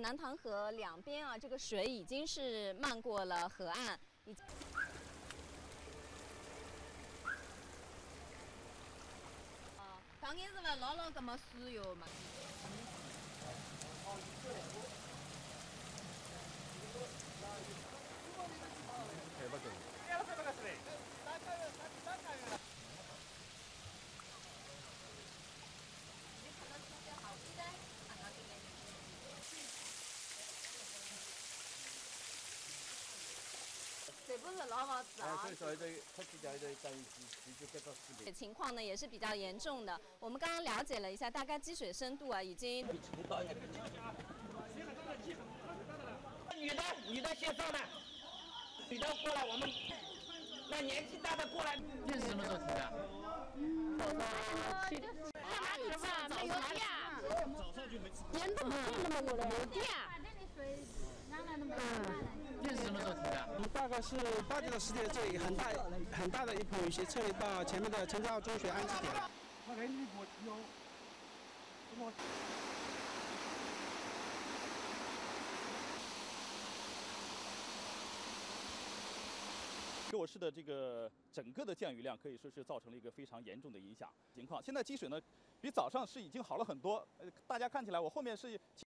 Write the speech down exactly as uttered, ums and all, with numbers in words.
南塘河两边啊，这个水已经是漫过了河岸。 刚开始嘛，老老搿么输油嘛。水不是老房子啊！情况呢也是比较严重的。我们刚刚了解了一下，大概积水深度啊已经。女的，女的先上来，女的过来，我们那年纪大的过来。这是什么时候停的？嗯，早上去。哪里嘛？没有电。早上就没。电都没电了嘛，我没电。嗯。 电是什么时候停的？大概是八点到十点，这里很大很大的一盆雨鞋撤离到前面的陈家中学安置点。给我市的这个整个的降雨量可以说是造成了一个非常严重的影响情况。现在积水呢，比早上是已经好了很多，呃，大家看起来我后面是。